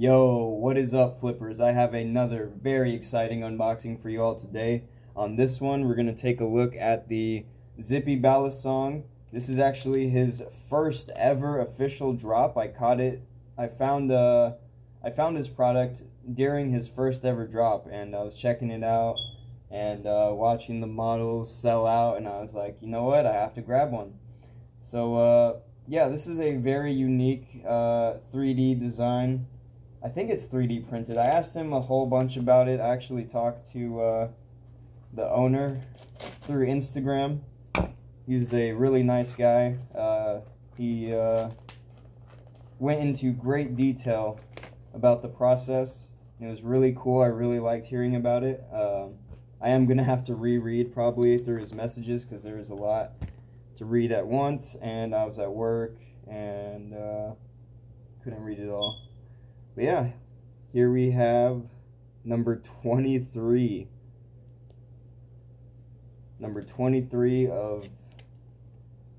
Yo, what is up, flippers? I have another very exciting unboxing for you all today. On this one, we're going to take a look at the Zippy Balisong. This is actually his first ever official drop. I caught it. I found his product during his first ever drop, and I was checking it out and watching the models sell out, and I was like, you know what? I have to grab one. So yeah, this is a very unique 3D design. I think it's 3D printed. I asked him a whole bunch about it. I actually talked to the owner through Instagram. He's a really nice guy. He went into great detail about the process. It was really cool. I really liked hearing about it. I am going to have to reread probably through his messages because there was a lot to read at once, and I was at work and couldn't read it all. But yeah, here we have number 23. Number 23 of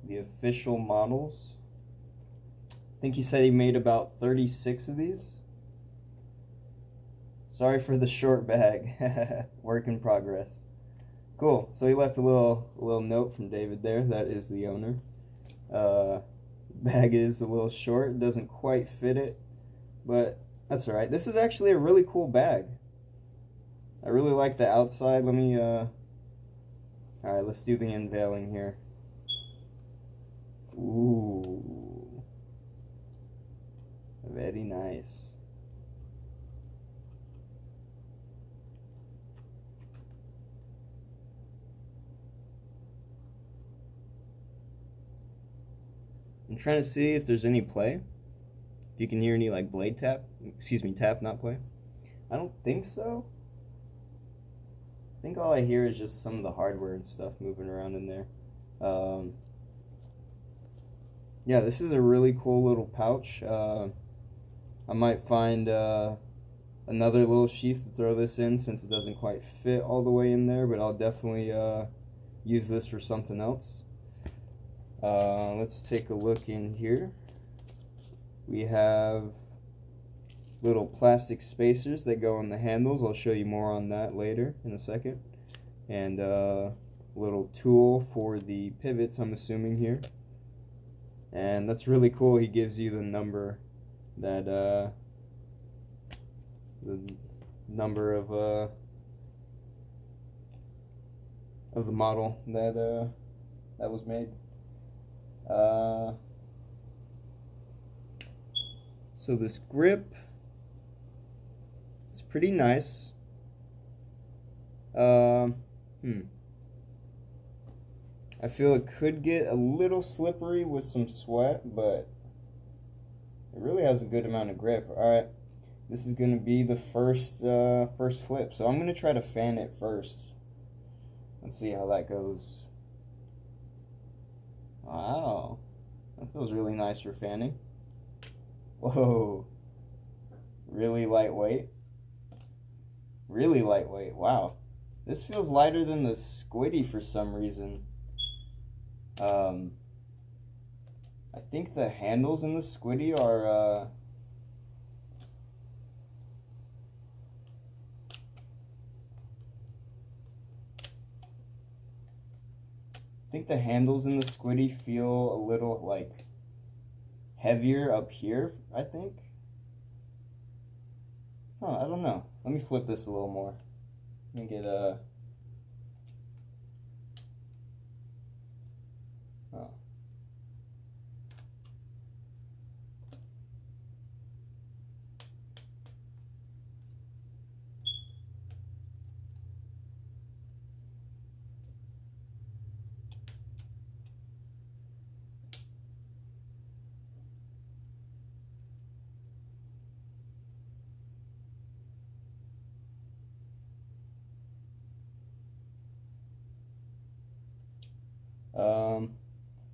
the official models. I think he said he made about 36 of these. Sorry for the short bag. Work in progress. Cool. So he left a little note from David there. That is the owner. Bag is a little short. It doesn't quite fit it, but that's alright. This is actually a really cool bag. I really like the outside. Let me, alright, let's do the unveiling here. Ooh. Very nice. I'm trying to see if there's any play. You can hear any like blade tap, excuse me, tap, not play. I don't think so. I think all I hear is just some of the hardware and stuff moving around in there. Yeah, this is a really cool little pouch. I might find another little sheath to throw this in since it doesn't quite fit all the way in there, but I'll definitely use this for something else. Let's take a look in here. We have little plastic spacers that go on the handles. I'll show you more on that later in a second. And a little tool for the pivots, I'm assuming, here. And that's really cool. He gives you the number that of the model that that was made. So this grip, it's pretty nice. I feel it could get a little slippery with some sweat, but it really has a good amount of grip. All right, this is going to be the first flip, so I'm going to try to fan it first. Let's see how that goes. Wow, that feels really nice for fanning. Whoa, really lightweight. Really lightweight, wow. This feels lighter than the Squiddy for some reason. I think the handles in the Squiddy are, I think the handles in the Squiddy feel a little, like, heavier up here, I think. Huh, I don't know. Let me flip this a little more. Let me get a... Oh.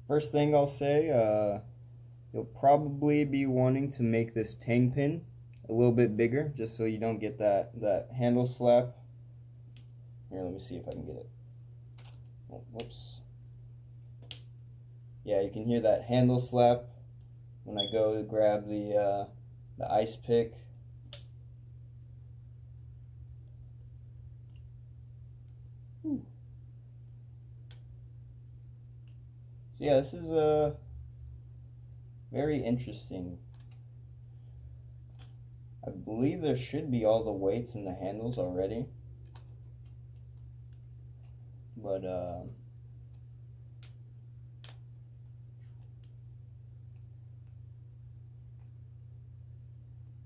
First thing I'll say, you'll probably be wanting to make this tang pin a little bit bigger, just so you don't get that handle slap. Here, let me see if I can get it. Oh, whoops. Yeah, you can hear that handle slap when I go to grab the ice pick. Whew. So yeah, this is a very interesting. I believe there should be all the weights in the handles already, but yeah,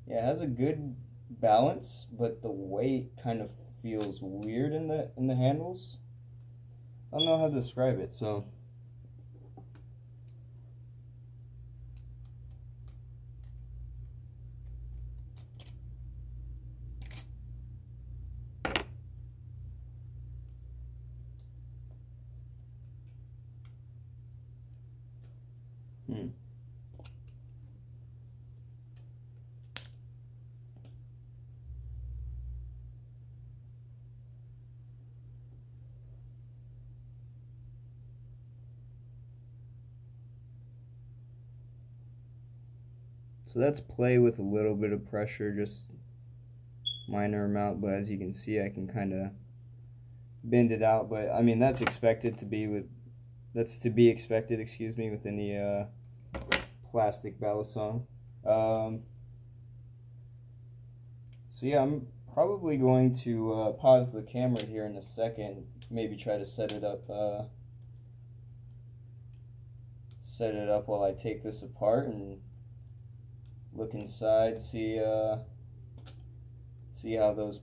it has a good balance, but the weight kind of feels weird in the handles. I don't know how to describe it, so. So let's play with a little bit of pressure, just minor amount, but as you can see I can kind of bend it out, but I mean that's expected to be expected, excuse me, with any plastic balisong. So yeah, I'm probably going to pause the camera here in a second, maybe try to set it up while I take this apart and look inside, see how those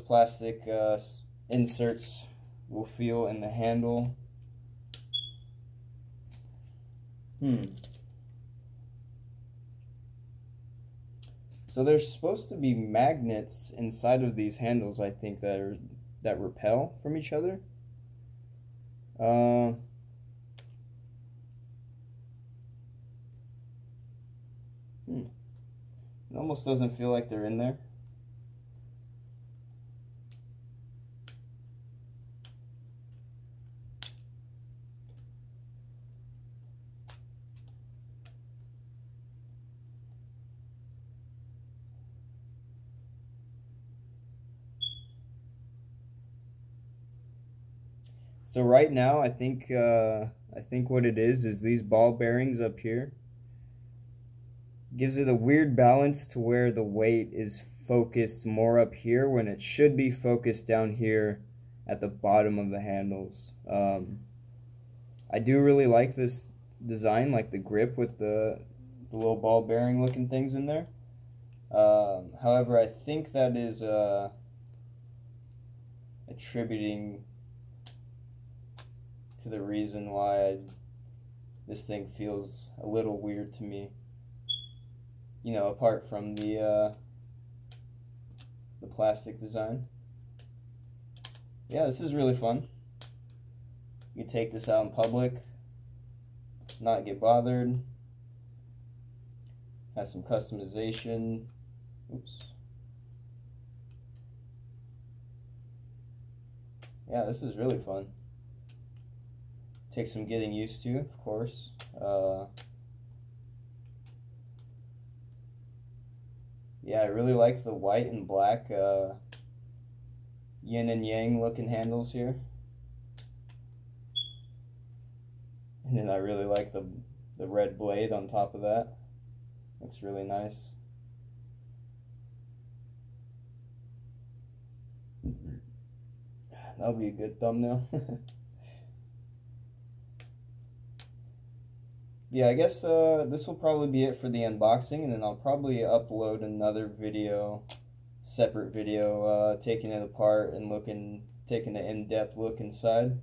plastic inserts will feel in the handle. So there's supposed to be magnets inside of these handles, I think, that repel from each other. It almost doesn't feel like they're in there. So right now, I think what it is these ball bearings up here. Gives it a weird balance to where the weight is focused more up here when it should be focused down here at the bottom of the handles. I do really like this design, like the grip with the little ball bearing looking things in there. However, I think that is attributing to the reason why this thing feels a little weird to me. You know, apart from the plastic design. Yeah, this is really fun. You can take this out in public, not get bothered. Has some customization. Oops. Yeah, this is really fun. Takes some getting used to, of course. Yeah, I really like the white and black yin and yang looking handles here. And then I really like the red blade on top of that. Looks really nice. That'll be a good thumbnail. Yeah, I guess this will probably be it for the unboxing, and then I'll probably upload another video, separate video, taking it apart and taking an in-depth look inside.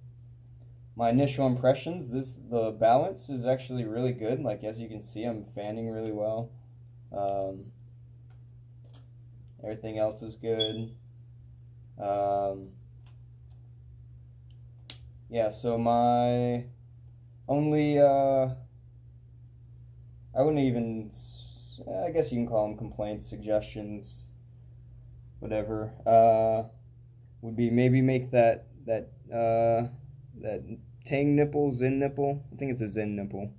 My initial impressions, the balance is actually really good. Like, as you can see, I'm fanning really well. Everything else is good. Yeah, so my only... I wouldn't even, I guess you can call them complaints, suggestions, whatever, would be maybe make that tang nipple, Zen nipple, I think it's a Zen nipple,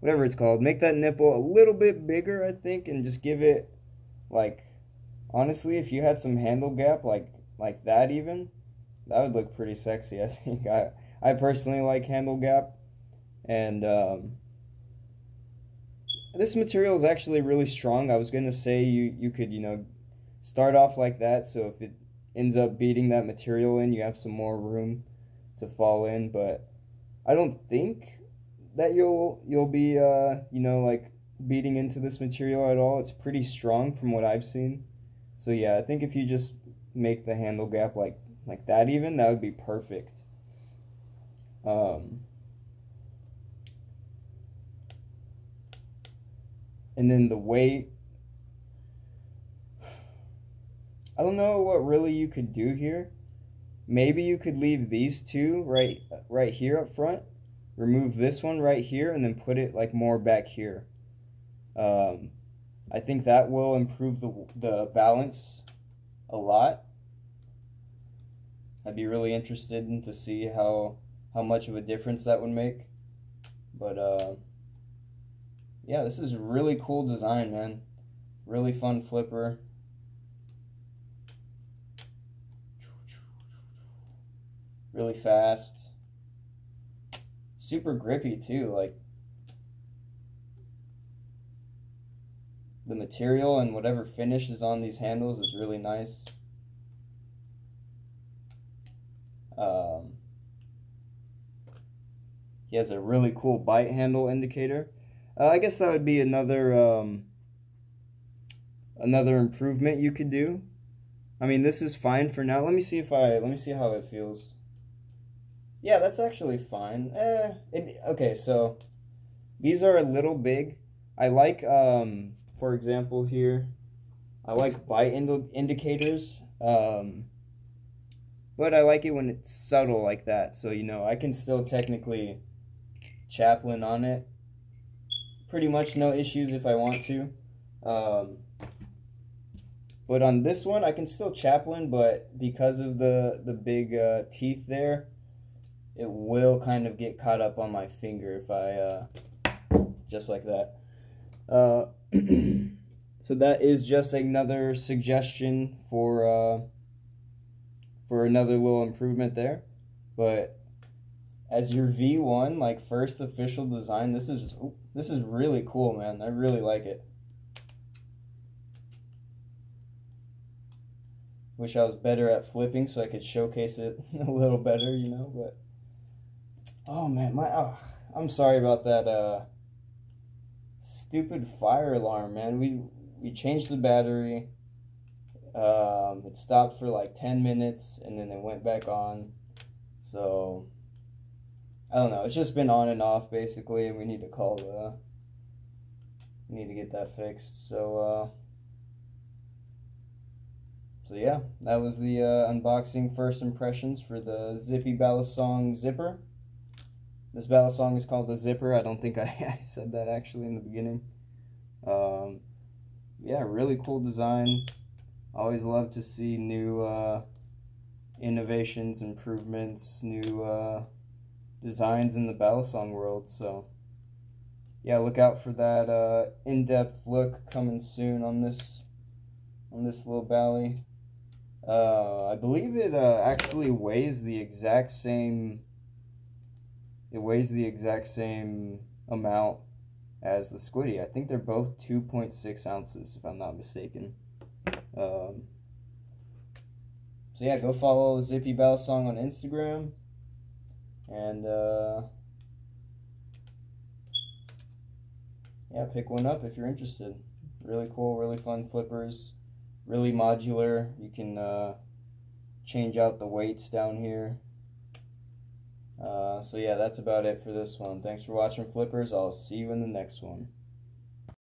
whatever it's called, make that nipple a little bit bigger, I think, and just give it, like, honestly, if you had some handle gap like that even, that would look pretty sexy, I think. I personally like handle gap, and this material is actually really strong. I was gonna say you could, you know, start off like that, so if it ends up beating that material in, you have some more room to fall in. But I don't think that you'll be you know, like beating into this material at all. It's pretty strong from what I've seen. So yeah, I think if you just make the handle gap like that even, that would be perfect. And then the weight, I don't know what really you could do here. Maybe you could leave these two right here up front, remove this one right here, and then put it like more back here. I think that will improve the balance a lot. I'd be really interested in to see how much of a difference that would make. But yeah, this is really cool design, man. Really fun flipper. Really fast. Super grippy too, like the material and whatever finish is on these handles is really nice. He has a really cool bite handle indicator. I guess that would be another improvement you could do. I mean, this is fine for now. Let me see how it feels. Yeah, that's actually fine. Okay, so these are a little big. I like, for example here, I like bite indicators, but I like it when it's subtle like that. So, you know, I can still technically chaplain on it. Pretty much no issues if I want to. But on this one, I can still chaplain, but because of the big teeth there, it will kind of get caught up on my finger if I, just like that. So that is just another suggestion for another little improvement there. But as your V1, like first official design, this is really cool, man. I really like it. Wish I was better at flipping so I could showcase it a little better, you know, but oh man, I'm sorry about that stupid fire alarm, man. We changed the battery. It stopped for like 10 minutes and then it went back on. So I don't know, it's just been on and off basically, and we need to get that fixed. So so yeah, that was the unboxing first impressions for the Zippy Balisong Zipper. This Balisong is called the Zipper. I don't think I said that actually in the beginning. Yeah, really cool design. Always love to see new innovations, improvements, new designs in the Balisong world. So yeah, look out for that in-depth look coming soon on this little Bally. I believe it actually weighs the exact same. It weighs the exact same amount as the Squiddy. I think they're both 2.6 ounces, if I'm not mistaken. So yeah, go follow Zippy Balisong on Instagram, and yeah, pick one up if you're interested. Really cool, really fun flippers. Really modular. You can change out the weights down here. So yeah, that's about it for this one. Thanks for watching, flippers. I'll see you in the next one.